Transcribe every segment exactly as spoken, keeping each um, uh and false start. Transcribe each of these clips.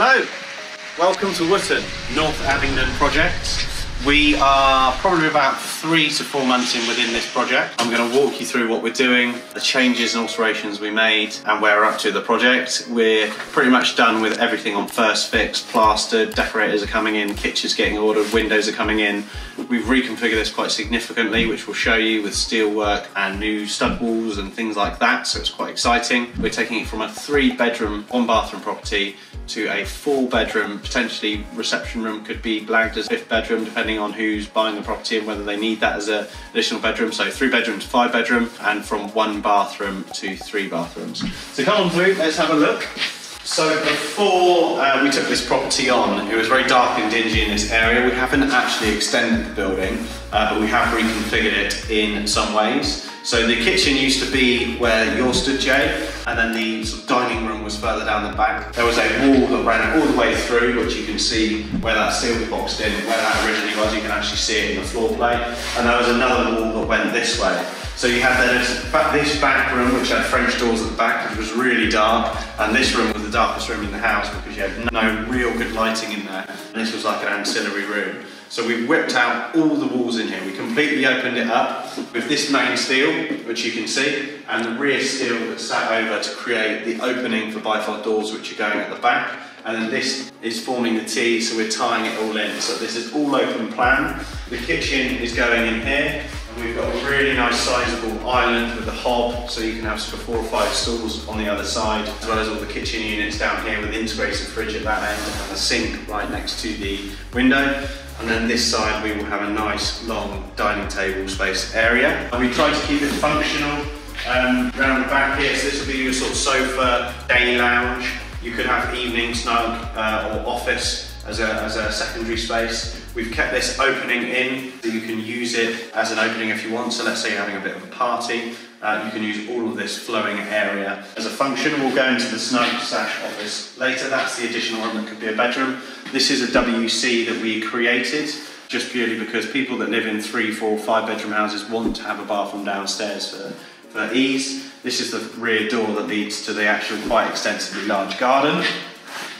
Hello, welcome to Wootton, North Abingdon Project. We are probably about three to four months in within this project. I'm going to walk you through what we're doing, the changes and alterations we made and where we're up to the project. We're pretty much done with everything on first fix, plastered, decorators are coming in, kitchen's getting ordered, windows are coming in. We've reconfigured this quite significantly, which we'll show you, with steel work and new stud walls and things like that, so it's quite exciting. We're taking it from a three bedroom, one bathroom property to a four bedroom, potentially reception room, could be blagged as fifth bedroom, depending on who's buying the property and whether they need that as an additional bedroom. So three bedroom to five bedroom, and from one bathroom to three bathrooms. So come on through, let's have a look. So before uh, we took this property on, it was very dark and dingy in this area. We haven't actually extended the building, uh, but we have reconfigured it in some ways. So the kitchen used to be where you're stood, Jay, and then the sort of dining room was further down the back. There was a wall that ran all the way through, which you can see where that seal was boxed in, where that originally was. You can actually see it in the floor plate. And there was another wall that went this way. So you had this back, this back room, which had French doors at the back, which was really dark. And this room was the darkest room in the house because you had no real good lighting in there. And this was like an ancillary room. So we whipped out all the walls in here. We completely opened it up with this main steel, which you can see, and the rear steel that sat over to create the opening for bifold doors, which are going at the back. And then this is forming the T, so we're tying it all in. So this is all open plan. The kitchen is going in here, and we've got a really nice sizable island with a hob, so you can have sort of four or five stools on the other side, as well as all the kitchen units down here with integrated fridge at that end and a sink right next to the window. And then this side we will have a nice long dining table space area. And we try to keep it functional um, around the back here. So this will be your sort of sofa, day lounge. You could have evening snug uh, or office as a, as a secondary space. We've kept this opening in, so you can use it as an opening if you want. So let's say you're having a bit of a party. Uh, you can use all of this flowing area as a function. We'll go into the snug sash office later. That's the additional one that could be a bedroom. This is a W C that we created just purely because people that live in three, four, five bedroom houses want to have a bathroom downstairs for, for ease. This is the rear door that leads to the actual quite extensively large garden.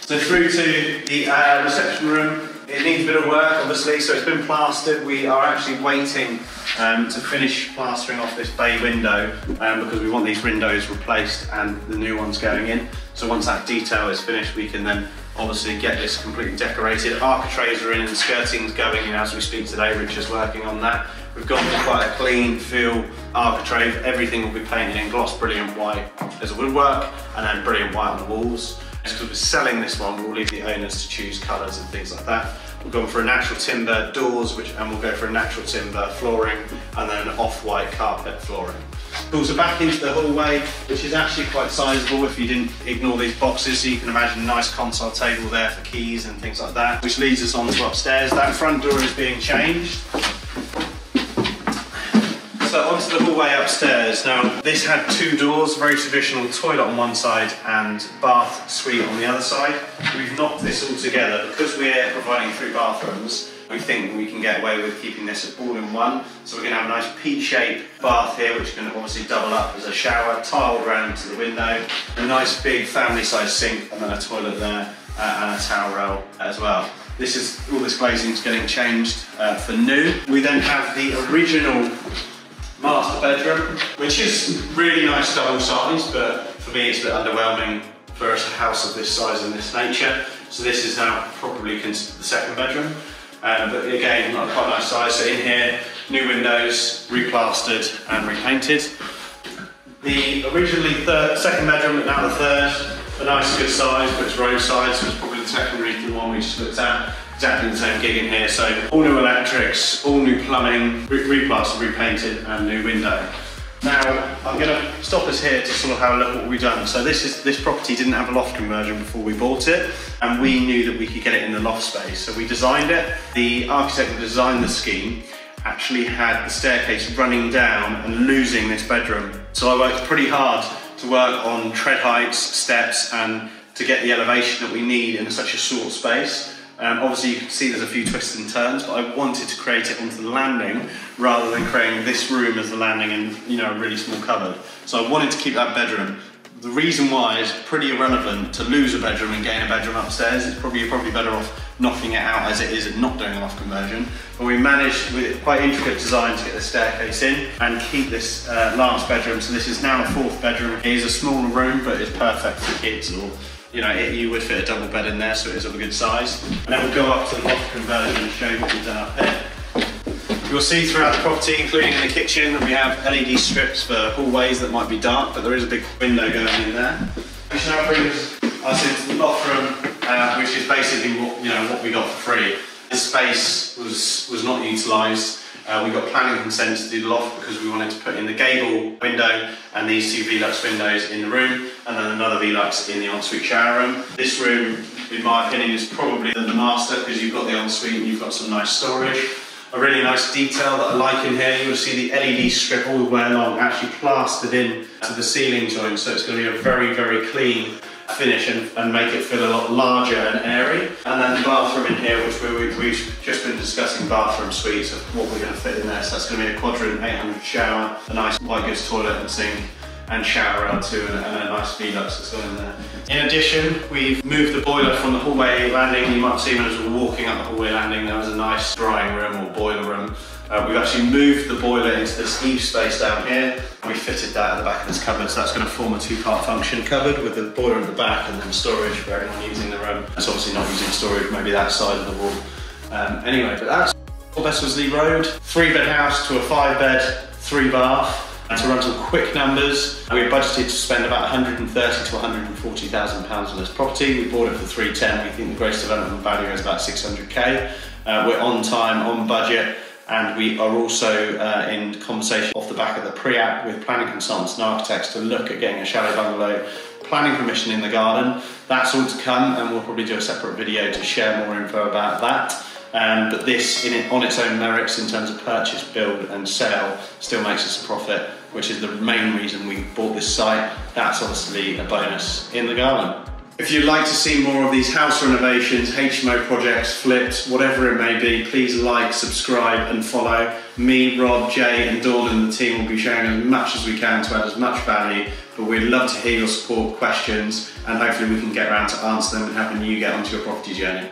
So through to the uh, reception room. It needs a bit of work, obviously, so it's been plastered. We are actually waiting um, to finish plastering off this bay window um, because we want these windows replaced and the new ones going in. So once that detail is finished, we can then obviously get this completely decorated. Architraves are in and skirting's going in as we speak today. Rich is working on that. We've got quite a clean feel architrave. Everything will be painted in gloss brilliant white as a woodwork, and then brilliant white on the walls. Because we're selling this one, we'll leave the owners to choose colours and things like that. We've gone for a natural timber doors, which, and we'll go for a natural timber flooring, and then an off-white carpet flooring. Cool, so back into the hallway, which is actually quite sizable if you didn't ignore these boxes, so you can imagine a nice console table there for keys and things like that, which leads us on to upstairs. That front door is being changed. So onto the hallway upstairs. Now this had two doors, very traditional toilet on one side and bath suite on the other side. We've knocked this all together because we're providing three bathrooms. We think we can get away with keeping this all in one. So we're going to have a nice P-shaped bath here, which can obviously double up as a shower, tiled round to the window, a nice big family-sized sink, and then a toilet there uh, and a towel rail as well. This is all this glazing is getting changed uh, for new. We then have the original master bedroom, which is really nice double size, but for me it's a bit underwhelming for a house of this size and this nature. So this is now probably considered the second bedroom. Um, but again, not quite a nice size. So in here, new windows, replastered and repainted. The originally third, second bedroom, but now the third. A nice good size, but it's roadside, so it's probably the secondary to the one we just looked at. Exactly the same gig in here. So all new electrics, all new plumbing, re replastered, repainted, and new window. Now, I'm going to stop us here to sort of have a look at what we've done. So this is this property didn't have a loft conversion before we bought it, and we knew that we could get it in the loft space. So we designed it. The architect who designed the scheme actually had the staircase running down and losing this bedroom. So I worked pretty hard to work on tread heights, steps, and to get the elevation that we need in such a short space. Um, obviously you can see there's a few twists and turns, but I wanted to create it onto the landing rather than creating this room as the landing and, you know, a really small cupboard. So I wanted to keep that bedroom the reason why is pretty irrelevant to lose a bedroom and gain a bedroom upstairs. It's probably, you're probably better off knocking it out as it is and not doing a loft conversion. But we managed with quite intricate design to get the staircase in and keep this uh, last bedroom. So this is now a fourth bedroom. It is a smaller room, but it's perfect for kids, or you know, it, you would fit a double bed in there, so it is of a good size. And then we'll go up to the loft conversion and show you what we've done up here. You'll see throughout the property, including in the kitchen, we have L E D strips for hallways that might be dark, but there is a big window going in there. Which now brings us into the loft room, uh, which is basically what, you know, what we got for free. This space was, was not utilised. Uh, we got planning consent to do the loft because we wanted to put in the gable window and these two Velux windows in the room, and then another Velux in the ensuite shower room. This room, in my opinion, is probably the master because you've got the ensuite and you've got some nice storage. A really nice detail that I like in here, you'll see the L E D strip all the way along actually plastered in to the ceiling joint, so it's going to be a very, very clean finish and, and make it feel a lot larger and airy. And then the bathroom in here, which we, we've just been discussing bathroom suites of what we're going to fit in there, so that's going to be a Quadrant eight hundred shower, a nice Vigus toilet and sink, and shower out too, and a nice Velux that's got in there. In addition, we've moved the boiler from the hallway landing. You might have seen when we were walking up the hallway landing, there was a nice drying room or boiler room. Uh, we've actually moved the boiler into this eave space down here, and we fitted that at the back of this cupboard, so that's going to form a two-part function cupboard with the boiler at the back and then storage where we're not using the room. That's obviously not using storage, maybe that side of the wall. Um, anyway, but that's Wellesley Road, three-bed house to a five-bed, three-bath. And to run some quick numbers, we budgeted to spend about one hundred thirty to one hundred forty thousand pounds on this property. We bought it for three ten. We think the gross development value is about six hundred K. Uh, we're on time, on budget, and we are also uh, in conversation off the back of the pre-app with planning consultants and architects to look at getting a shallow bungalow planning permission in the garden. That's all to come, and we'll probably do a separate video to share more info about that. Um, but this, in it, on its own merits, in terms of purchase, build and sell, still makes us a profit, which is the main reason we bought this site. That's obviously a bonus in the garden. If you'd like to see more of these house renovations, H M O projects, flips, whatever it may be, please like, subscribe and follow. Me, Rob, Jay and Dawn and the team will be sharing as much as we can to add as much value, but we'd love to hear your support, questions, and hopefully we can get around to answer them and helping you get onto your property journey.